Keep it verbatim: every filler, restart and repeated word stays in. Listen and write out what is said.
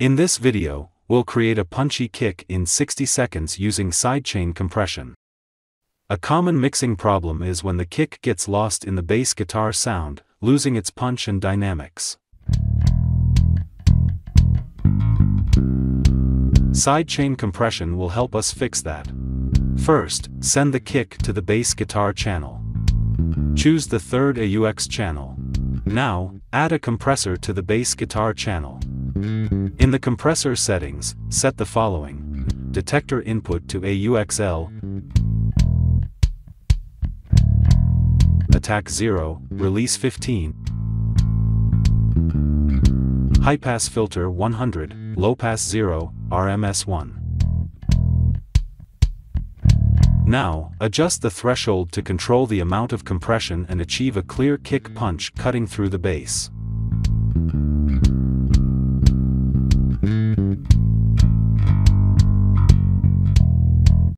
In this video, we'll create a punchy kick in sixty seconds using sidechain compression. A common mixing problem is when the kick gets lost in the bass guitar sound, losing its punch and dynamics. Sidechain compression will help us fix that. First, send the kick to the bass guitar channel. Choose the third aux channel. Now, add a compressor to the bass guitar channel. In the compressor settings, set the following: detector input to A U X L, attack zero, release fifteen, high pass filter one hundred, low pass zero, R M S one. Now, adjust the threshold to control the amount of compression and achieve a clear kick punch cutting through the bass.